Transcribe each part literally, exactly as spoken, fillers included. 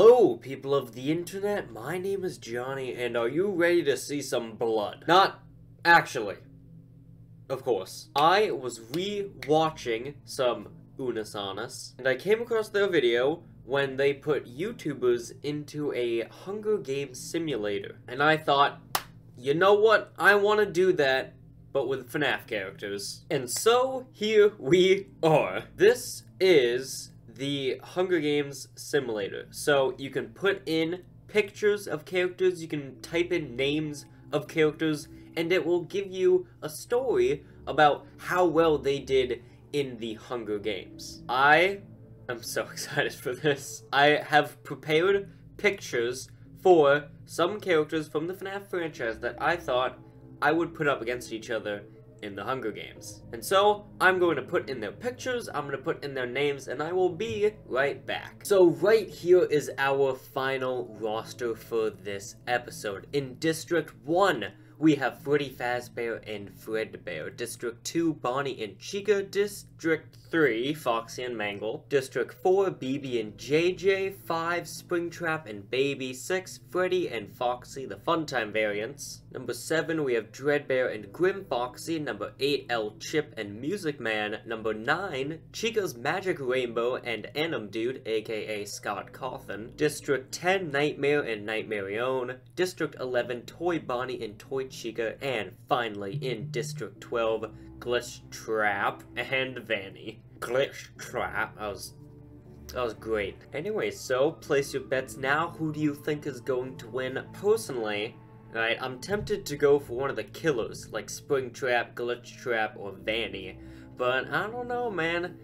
Hello, people of the internet, my name is Johnny, and are you ready to see some blood? Not actually. Of course. I was re-watching some Unisanus, and I came across their video when they put YouTubers into a Hunger Games simulator. And I thought, you know what, I want to do that, but with FNAF characters. And so, here we are. This is the Hunger Games simulator. So you can put in pictures of characters, you can type in names of characters, and it will give you a story about how well they did in the Hunger Games. I am so excited for this. I have prepared pictures for some characters from the FNAF franchise that I thought I would put up against each other in the Hunger Games. And so, I'm going to put in their pictures, I'm going to put in their names, and I will be right back. So right here is our final roster for this episode. In District one, we have Freddy Fazbear and Fredbear. District two, Bonnie and Chica. District three, Foxy and Mangle. District four, B B and J J. five, Springtrap and Baby. six, Freddy and Foxy, the Funtime variants. Number seven, we have Dreadbear and Grim Foxy. Number eight, El Chip and Music Man. Number nine, Chica's Magic Rainbow and Anim Dude, aka Scott Cawthon. District ten, Nightmare and Nightmarion. District eleven, Toy Bonnie and Toy Chica. And finally, in District twelve, Glitch Trap and Vanny. Glitch Trap. I was... That was great. Anyway, so, place your bets now. Who do you think is going to win? Personally, right, I'm tempted to go for one of the killers, like Springtrap, Glitch Trap, or Vanny. But, I don't know, man.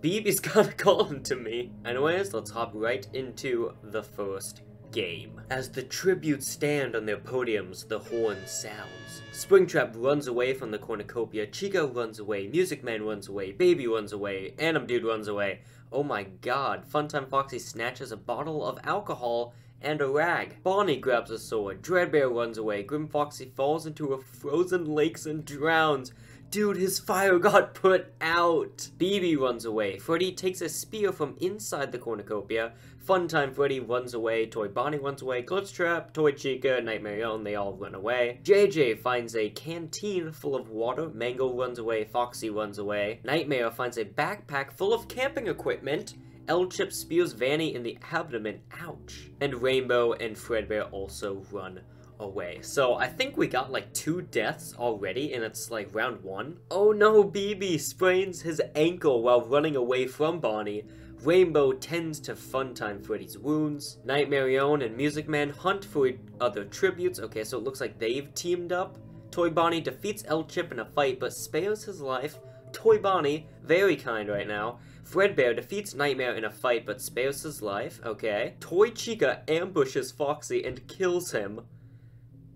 B B's kinda calling to me. Anyways, let's hop right into the first game. As the tributes stand on their podiums, the horn sounds. Springtrap runs away from the cornucopia, Chica runs away, Music Man runs away, Baby runs away, Anim Dude runs away. Oh my god, Funtime Foxy snatches a bottle of alcohol and a rag. Bonnie grabs a sword, Dreadbear runs away, Grim Foxy falls into a frozen lake and drowns. Dude, his fire got put out! B B runs away, Freddy takes a spear from inside the cornucopia, Funtime Freddy runs away, Toy Bonnie runs away, Glitch Trap, Toy Chica, Nightmarion, they all run away. J J finds a canteen full of water, Mangle runs away, Foxy runs away, Nightmare finds a backpack full of camping equipment, El Chip spears Vanny in the abdomen, ouch, and Rainbow and Fredbear also run away. away. So I think we got like two deaths already and it's like round one. Oh no, B B sprains his ankle while running away from Bonnie. Rainbow tends to Funtime Freddy's wounds. Nightmarion and Music Man hunt for other tributes. Okay, so it looks like they've teamed up. Toy Bonnie defeats El Chip in a fight but spares his life. Toy Bonnie, very kind right now. Fredbear defeats Nightmare in a fight but spares his life. Okay. Toy Chica ambushes Foxy and kills him.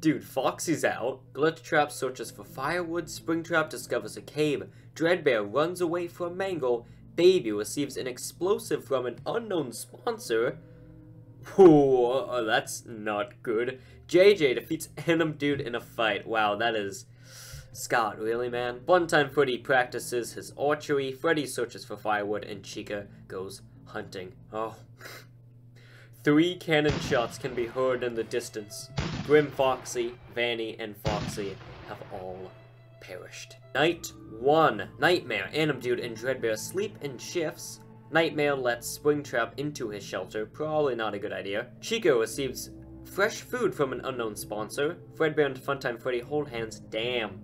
Dude, Foxy's out. Glitch Trap searches for firewood, Springtrap discovers a cave, Dreadbear runs away from Mangle, Baby receives an explosive from an unknown sponsor. Whoa, that's not good. J J defeats Anim Dude in a fight. Wow, that is... Scott, really, man? Funtime Freddy practices his archery, Freddy searches for firewood, and Chica goes hunting. Oh. Three cannon shots can be heard in the distance. Grim Foxy, Vanny, and Foxy have all perished. Night one. Nightmare, Anim Dude, and Dreadbear sleep in shifts. Nightmare lets Springtrap into his shelter, probably not a good idea. Chica receives fresh food from an unknown sponsor. Fredbear and Funtime Freddy hold hands. Damn.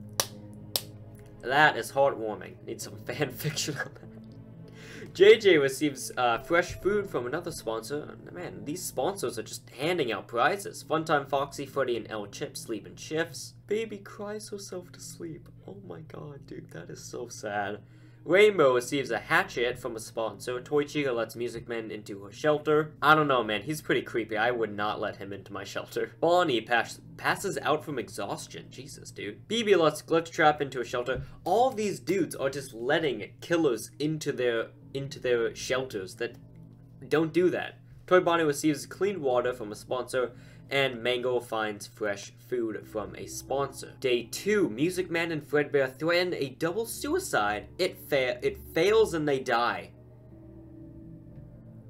That is heartwarming. Need some fan fiction on that. J J receives uh, fresh food from another sponsor. Man, these sponsors are just handing out prizes. Funtime Foxy, Freddy, and El Chip sleep in shifts. Baby cries herself to sleep. Oh my god, dude, that is so sad. Rainbow receives a hatchet from a sponsor. Toy Chica lets Music Man into her shelter. I don't know, man, he's pretty creepy. I would not let him into my shelter. Bonnie pass passes out from exhaustion. Jesus, dude. B B lets Glitch Trap into a shelter. All these dudes are just letting killers into their into their shelters that don't do that. Toy Bonnie receives clean water from a sponsor, and Mangle finds fresh food from a sponsor. Day two, Music Man and Fredbear threaten a double suicide. It fa- it fails and they die.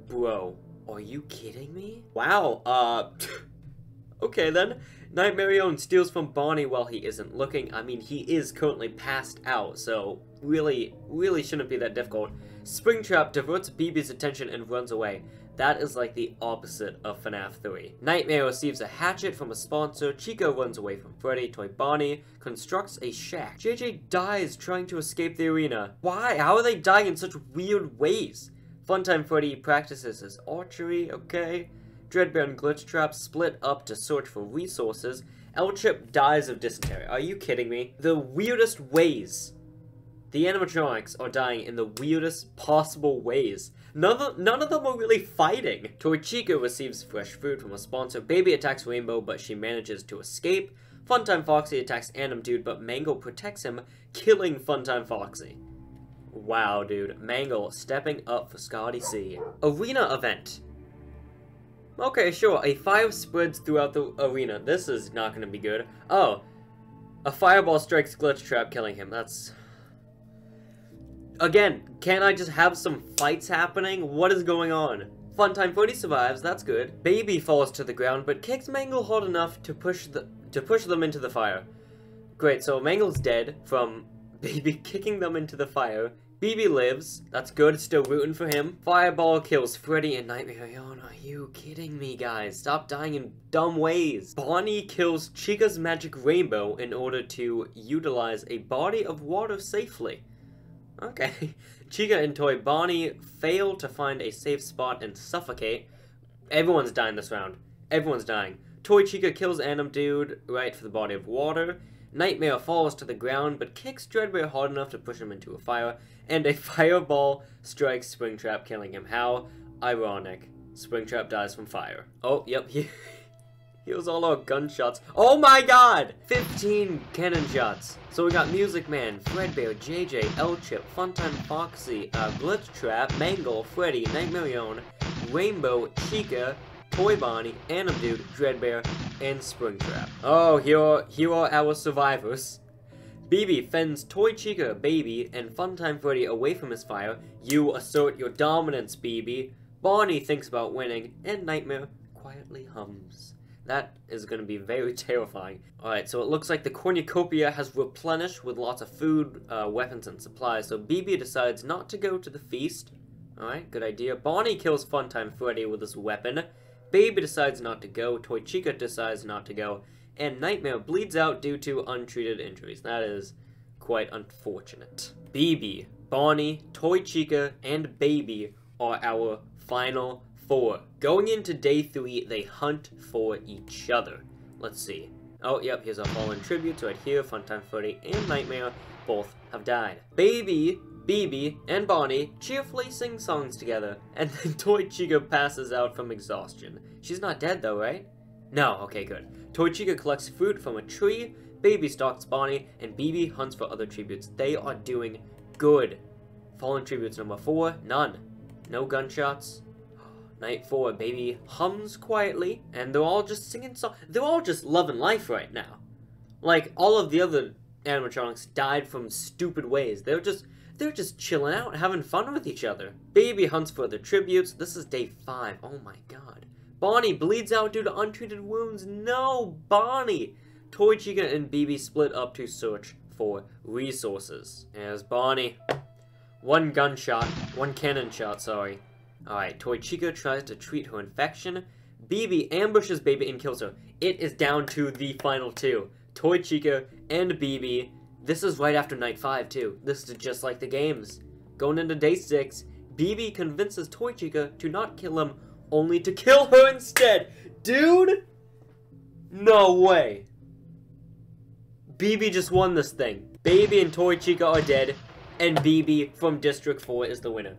Bro, Are you kidding me? Wow, uh... okay then. Nightmarion steals from Bonnie while he isn't looking. I mean, he is currently passed out, so really, really shouldn't be that difficult. Springtrap diverts B B's attention and runs away. That is like the opposite of FNAF three. Nightmare receives a hatchet from a sponsor, Chica runs away from Freddy, Toy Bonnie constructs a shack. J J dies trying to escape the arena. Why? How are they dying in such weird ways? Funtime Freddy practices his archery, okay. Dreadbear and Glitch Trap split up to search for resources. El Chip dies of dysentery. Are you kidding me? The weirdest ways. The animatronics are dying in the weirdest possible ways. None of, none of them are really fighting. Toy Chica receives fresh food from a sponsor. Baby attacks Rainbow, but she manages to escape. Funtime Foxy attacks Anim Dude, but Mangle protects him, killing Funtime Foxy. Wow, dude. Mangle stepping up for Scotty C. Arena event. Okay, sure. A fire spreads throughout the arena. This is not going to be good. Oh. A fireball strikes Glitch Trap, killing him. That's... Again, can't I just have some fights happening? What is going on? Funtime Freddy survives, that's good. Baby falls to the ground, but kicks Mangle hard enough to push the to push them into the fire. Great, so Mangle's dead from Baby kicking them into the fire. B B lives, that's good, still rooting for him. Fireball kills Freddy and Nightmarion. Are you kidding me, guys? Stop dying in dumb ways. Bonnie kills Chica's Magic Rainbow in order to utilize a body of water safely. Okay. Chica and Toy Bonnie fail to find a safe spot and suffocate. Everyone's dying this round. Everyone's dying. Toy Chica kills Anim Dude right for the body of water. Nightmare falls to the ground but kicks Dreadbear hard enough to push him into a fire. And a fireball strikes Springtrap, killing him. How ironic. Springtrap dies from fire. Oh, yep. He, he was all our gunshots. Oh my god! fifteen cannon shots. So we got Music Man, Fredbear, J J, El Chip, Funtime Foxy, uh, Glitch Trap, Mangle, Freddy, Nightmarion, Rainbow, Chica, Toy Bonnie, Anim Dude, Dreadbear, and Springtrap. Oh, here are, here are our survivors. B B fends Toy Chica, Baby, and Funtime Freddy away from his fire. You assert your dominance, B B. Bonnie thinks about winning, and Nightmare quietly hums. That is going to be very terrifying. Alright, so it looks like the cornucopia has replenished with lots of food, uh, weapons, and supplies. So B B decides not to go to the feast. Alright, good idea. Bonnie kills Funtime Freddy with his weapon. Baby decides not to go. Toy Chica decides not to go. And Nightmare bleeds out due to untreated injuries. That is quite unfortunate. B B, Bonnie, Toy Chica, and Baby are our final four. Going into day three, they hunt for each other. Let's see. Oh, yep, here's our fallen tributes right here. Funtime Freddy and Nightmare both have died. Baby, B B, and Bonnie cheerfully sing songs together, and then Toy Chica passes out from exhaustion. She's not dead though, right? No, okay, good. Toy Chica collects fruit from a tree, Baby stalks Bonnie, and B B hunts for other tributes. They are doing good. Fallen tributes number four, none. No gunshots. Night four, Baby hums quietly, and they're all just singing songs. They're all just loving life right now. Like, all of the other animatronics died from stupid ways. They're just, they're just chilling out, having fun with each other. Baby hunts for the tributes. This is day five. Oh my god. Bonnie bleeds out due to untreated wounds. No, Bonnie! Toy Chica and B B split up to search for resources. There's Bonnie. One gunshot. One cannon shot, sorry. Alright, Toy Chica tries to treat her infection. B B ambushes Baby and kills her. It is down to the final two. Toy Chica and B B. This is right after night five, too. This is just like the games. Going into day six, B B convinces Toy Chica to not kill him, only to kill her instead. Dude! No way. B B just won this thing. Baby and Toy Chica are dead, and B B from District four is the winner.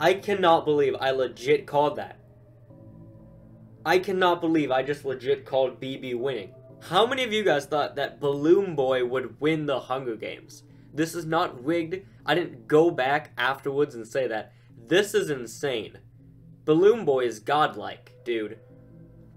I cannot believe I legit called that. I cannot believe I just legit called B B winning. How many of you guys thought that Balloon Boy would win the Hunger Games? This is not rigged. I didn't go back afterwards and say that. This is insane. Balloon Boy is godlike, dude.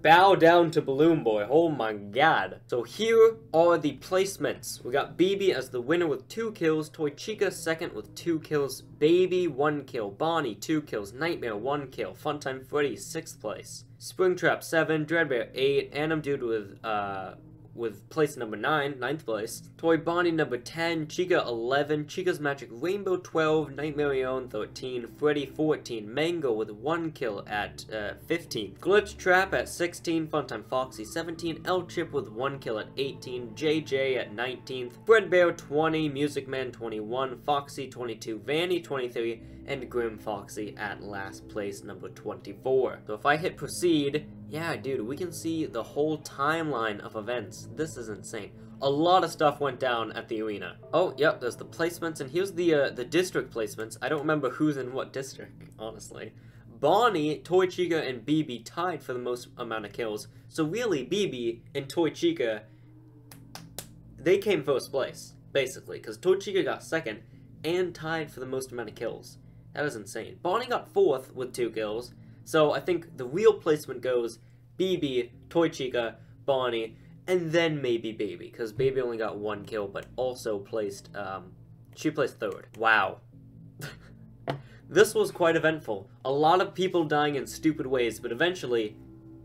Bow down to Balloon Boy. Oh my god. So here are the placements. We got B B as the winner with two kills. Toy Chica second with two kills. Baby one kill. Bonnie two kills. Nightmare one kill. Funtime Freddy sixth place. Springtrap seven. Dreadbear eight. Anim Dude with uh with place number nine, ninth place. Toy Bonnie number ten. Chica eleven. Chica's Magic Rainbow twelve. Nightmarion thirteen. Freddy fourteen. Mangle with one kill at uh, fifteen. Glitch Trap at sixteen. Funtime Foxy seventeen. El Chip with one kill at eighteen. J J at nineteenth. Fredbear twenty. Music Man twenty-one. Foxy twenty-two. Vanny twenty-three. And Grim Foxy at last place, number twenty-four. So if I hit proceed, yeah, dude, we can see the whole timeline of events. This is insane. A lot of stuff went down at the arena. Oh, yep, there's the placements, and here's the uh, the district placements. I don't remember who's in what district, honestly. Bonnie, Toy Chica, and B B tied for the most amount of kills. So really, B B and Toy Chica, they came first place, basically, because Toy Chica got second and tied for the most amount of kills. That is insane. Bonnie got fourth with two kills, so I think the real placement goes B B, Toy Chica, Bonnie, and then maybe Baby, because Baby only got one kill, but also placed, um, she placed third. Wow. This was quite eventful. A lot of people dying in stupid ways, but eventually,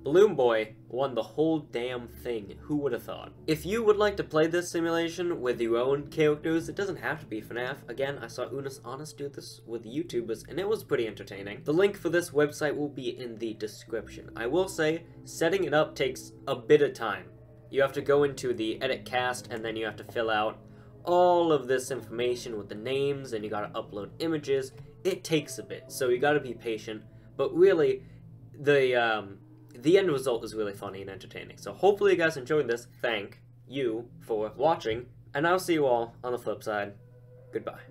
Balloon Boy won the whole damn thing. Who would have thought? If you would like to play this simulation with your own characters, it doesn't have to be FNAF. Again, I saw Unisanus do this with YouTubers, and it was pretty entertaining. The link for this website will be in the description. I will say, setting it up takes a bit of time. You have to go into the edit cast, and then you have to fill out all of this information with the names, and you gotta upload images. It takes a bit, so you gotta be patient. But really, the, um... the end result is really funny and entertaining. So hopefully you guys enjoyed this. Thank you for watching, and I'll see you all on the flip side. Goodbye.